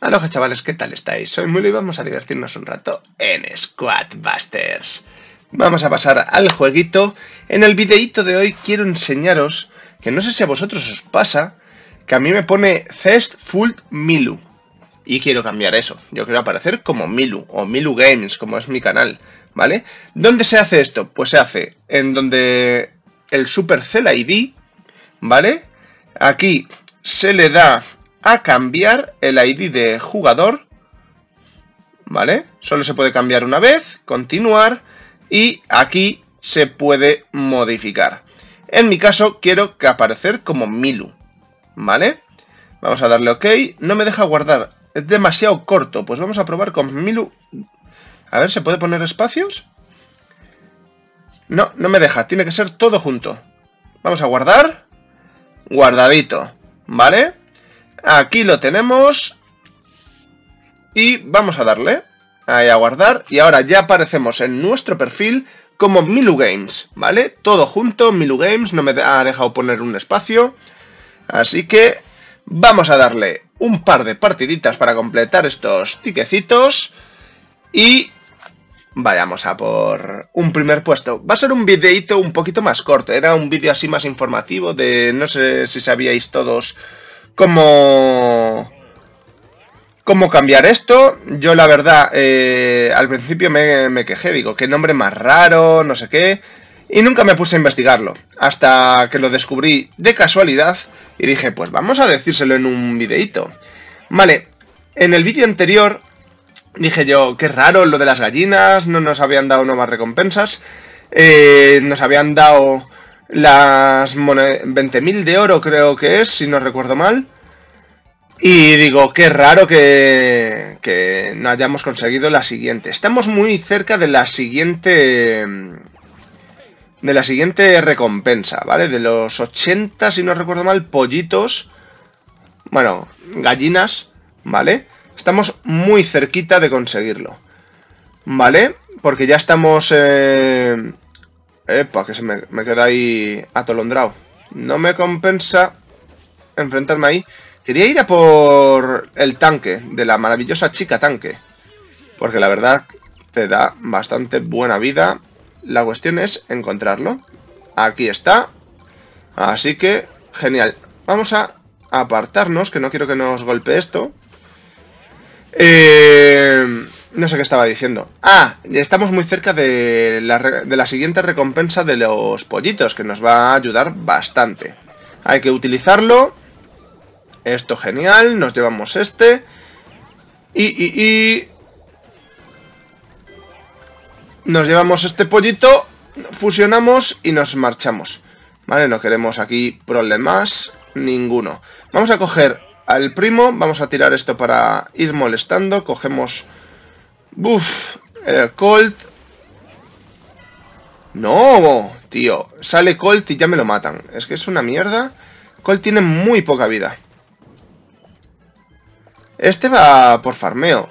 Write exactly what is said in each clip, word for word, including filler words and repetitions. Aloha chavales, ¿qué tal estáis? Soy Milu y vamos a divertirnos un rato en Squad Busters. Vamos a pasar al jueguito. En el videíto de hoy quiero enseñaros, que no sé si a vosotros os pasa, que a mí me pone Zestfult Milu. Y quiero cambiar eso, yo quiero aparecer como Milu o Milu Games, como es mi canal, ¿vale? ¿Dónde se hace esto? Pues se hace en donde el Supercell I D, ¿vale? Aquí se le da a cambiar el I D de jugador, ¿vale? Solo se puede cambiar una vez, continuar, y aquí se puede modificar. En mi caso, quiero que aparecer como Milu, ¿vale? Vamos a darle OK. No me deja guardar, es demasiado corto, pues vamos a probar con Milu. A ver, ¿se puede poner espacios? No, no me deja, tiene que ser todo junto. Vamos a guardar, guardadito, ¿vale? Aquí lo tenemos y vamos a darle ahí a guardar y ahora ya aparecemos en nuestro perfil como Milu Games, ¿vale? Todo junto, Milu Games, no me ha dejado poner un espacio, así que vamos a darle un par de partiditas para completar estos tiquecitos y vayamos a por un primer puesto. Va a ser un videíto un poquito más corto, era un vídeo así más informativo de no sé si sabíais todos Cómo, cómo cambiar esto. Yo la verdad, eh, al principio me, me quejé, digo, qué nombre más raro, no sé qué, y nunca me puse a investigarlo, hasta que lo descubrí de casualidad, y dije, pues vamos a decírselo en un videíto. Vale, en el vídeo anterior dije yo, qué raro lo de las gallinas, no nos habían dado nuevas recompensas, eh, nos habían dado las veinte mil de oro, creo que es, si no recuerdo mal. Y digo, qué raro que, que no hayamos conseguido la siguiente. Estamos muy cerca de la siguiente de la siguiente recompensa, ¿vale? De los ochenta, si no recuerdo mal, pollitos. Bueno, gallinas, ¿vale? Estamos muy cerquita de conseguirlo, ¿vale? Porque ya estamos... Eh, Epa, que se me, me queda ahí atolondrado. No me compensa enfrentarme ahí. Quería ir a por el tanque, de la maravillosa chica tanque, porque la verdad te da bastante buena vida. La cuestión es encontrarlo. Aquí está. Así que, genial. Vamos a apartarnos, que no quiero que nos golpee esto. Eh... No sé qué estaba diciendo. Ah, estamos muy cerca de la, de la siguiente recompensa de los pollitos, que nos va a ayudar bastante. Hay que utilizarlo. Esto genial. Nos llevamos este. Y, y, y... Nos llevamos este pollito. Fusionamos y nos marchamos. Vale, no queremos aquí problemas ninguno. Vamos a coger al primo. Vamos a tirar esto para ir molestando. Cogemos... Uff, el Colt. No, tío, sale Colt y ya me lo matan. Es que es una mierda. Colt tiene muy poca vida. Este va por farmeo,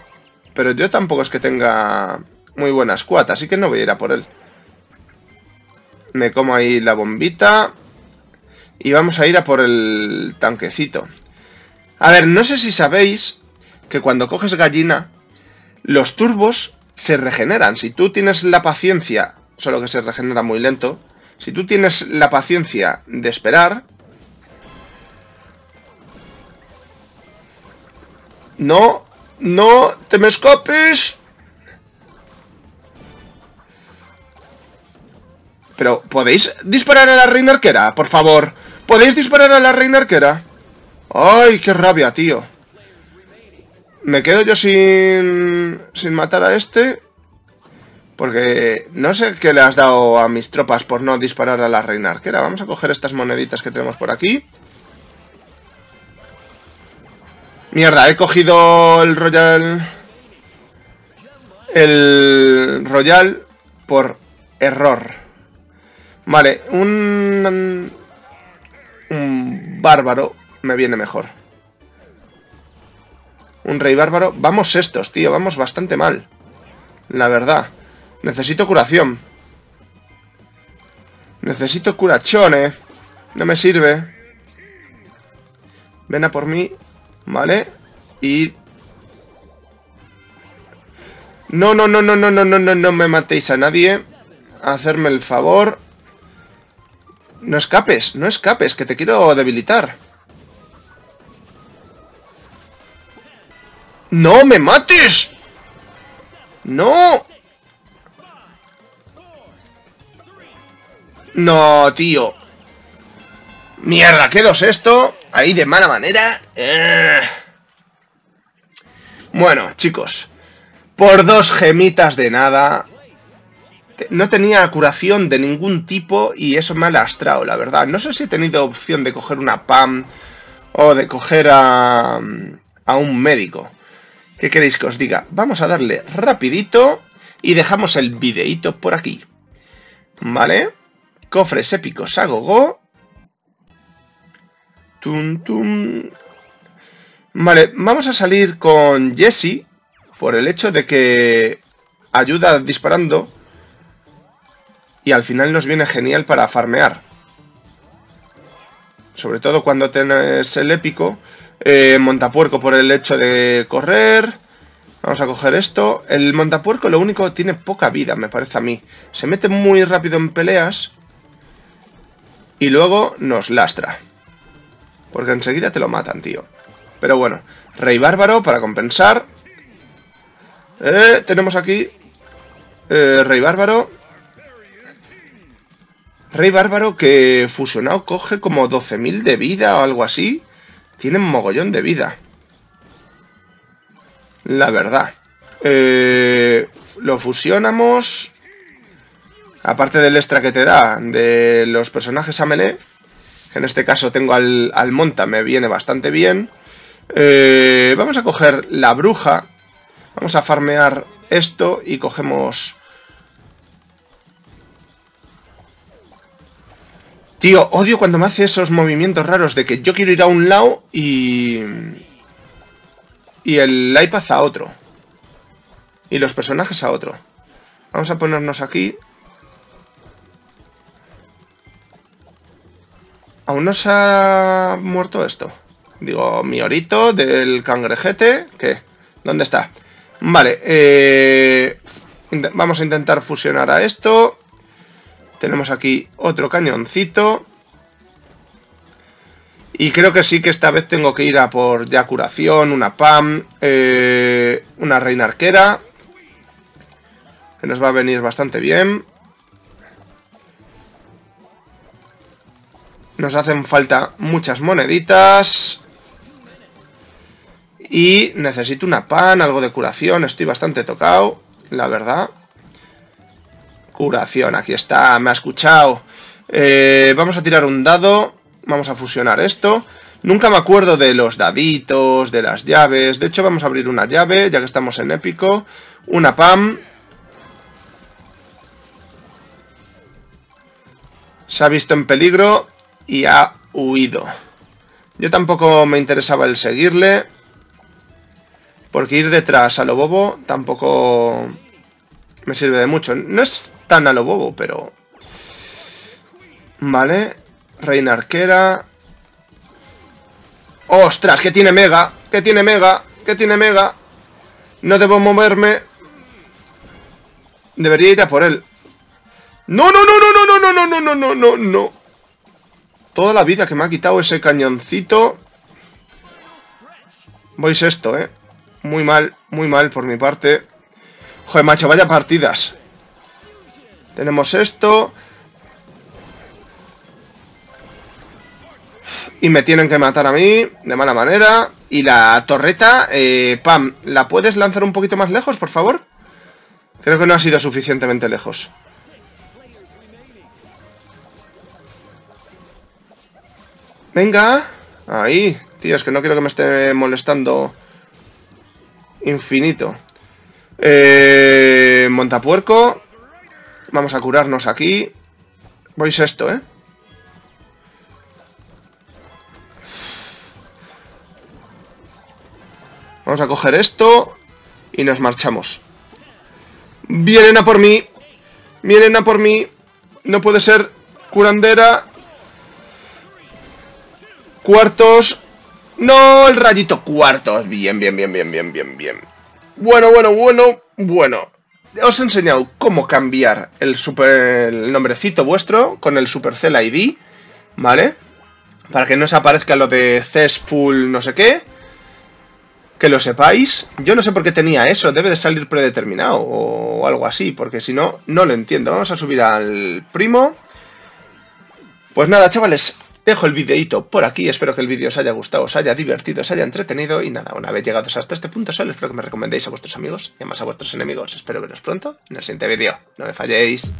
pero yo tampoco es que tenga muy buena squad, así que no voy a ir a por él. Me como ahí la bombita y vamos a ir a por el tanquecito. A ver, no sé si sabéis que cuando coges gallina, los turbos se regeneran. Si tú tienes la paciencia, solo que se regenera muy lento, si tú tienes la paciencia de esperar... No, no te me escapes. Pero, ¿podéis disparar a la reina arquera? Por favor, ¿podéis disparar a la reina arquera? Ay, qué rabia, tío. Me quedo yo sin, sin matar a este, porque no sé qué le has dado a mis tropas por no disparar a la reina arquera. Vamos a coger estas moneditas que tenemos por aquí. Mierda, he cogido el Royal... El Royal por error. Vale, un... Un bárbaro me viene mejor. Un rey bárbaro. Vamos estos, tío. Vamos bastante mal, la verdad. Necesito curación. Necesito curachones. No me sirve. Ven a por mí. Vale. Y No, no, no, no, no, no, no, no, no me matéis a nadie. Hacerme el favor. No escapes, no escapes, que te quiero debilitar. ¡No me mates! ¡No! No, tío. Mierda, quedo sexto. Ahí de mala manera. Eh. Bueno, chicos. Por dos gemitas de nada. No tenía curación de ningún tipo y eso me ha lastrado, la verdad. No sé si he tenido opción de coger una P A M o de coger a, a un médico. ¿Qué queréis que os diga? Vamos a darle rapidito y dejamos el videíto por aquí. ¿Vale? Cofres épicos a gogo. Tum, tum. Vale, vamos a salir con Jessie por el hecho de que ayuda disparando y al final nos viene genial para farmear. Sobre todo cuando tenés el épico. Eh, Montapuerco por el hecho de correr. Vamos a coger esto. El Montapuerco lo único tiene poca vida, me parece a mí. Se mete muy rápido en peleas y luego nos lastra, porque enseguida te lo matan, tío. Pero bueno, Rey Bárbaro para compensar. Eh, tenemos aquí eh, Rey Bárbaro. Rey Bárbaro que fusionado coge como doce mil de vida o algo así. Tienen mogollón de vida, la verdad. Eh, lo fusionamos. Aparte del extra que te da de los personajes a melee, que en este caso tengo al, al Monta, me viene bastante bien. Eh, vamos a coger la bruja. Vamos a farmear esto y cogemos... Tío, odio cuando me hace esos movimientos raros de que yo quiero ir a un lado y... y el iPad a otro. Y los personajes a otro. Vamos a ponernos aquí. Aún no se ha muerto esto. Digo, mi orito del cangrejete. ¿Qué? ¿Dónde está? Vale, eh... vamos a intentar fusionar a esto. Tenemos aquí otro cañoncito. Y creo que sí que esta vez tengo que ir a por ya curación, una P A M, eh, una reina arquera. Que nos va a venir bastante bien. Nos hacen falta muchas moneditas. Y necesito una P A M, algo de curación. Estoy bastante tocado, la verdad. Curación, aquí está, me ha escuchado. Eh, vamos a tirar un dado, vamos a fusionar esto. Nunca me acuerdo de los daditos, de las llaves. De hecho, vamos a abrir una llave, ya que estamos en épico. Una P A M. Se ha visto en peligro y ha huido. Yo tampoco me interesaba el seguirle, porque ir detrás a lo bobo tampoco... me sirve de mucho. No es tan a lo bobo, pero... Vale. Reina arquera. ¡Ostras! ¡Que tiene mega! ¡Que tiene mega! ¡Que tiene mega! No debo moverme. Debería ir a por él. ¡No, no, no, no, no, no, no, no, no, no, no, no! Toda la vida que me ha quitado ese cañoncito. Veis esto, ¿eh? Muy mal, muy mal por mi parte. Joder, macho, vaya partidas. Tenemos esto. Y me tienen que matar a mí, de mala manera. Y la torreta, eh, Pam, ¿la puedes lanzar un poquito más lejos, por favor? Creo que no ha sido suficientemente lejos. Venga. Ahí, tío, es que no quiero que me esté molestando infinito. Eh, Montapuerco. Vamos a curarnos aquí. Veis esto, ¿eh? Vamos a coger esto y nos marchamos. Vienen a por mí. Vienen a por mí. No puede ser. Curandera. Cuartos. No, el rayito cuartos. Bien, bien, bien, bien, bien, bien, bien. Bueno, bueno, bueno, bueno. Os he enseñado cómo cambiar el, super, el nombrecito vuestro con el Supercell I D, ¿vale? Para que no os aparezca lo de Zestfult no sé qué. Que lo sepáis. Yo no sé por qué tenía eso. Debe de salir predeterminado o algo así. Porque si no, no lo entiendo. Vamos a subir al primo. Pues nada, chavales. Dejo el videito por aquí, espero que el vídeo os haya gustado, os haya divertido, os haya entretenido y nada, una vez llegados hasta este punto solo espero que me recomendéis a vuestros amigos y además a vuestros enemigos. Espero veros pronto en el siguiente vídeo. No me falléis.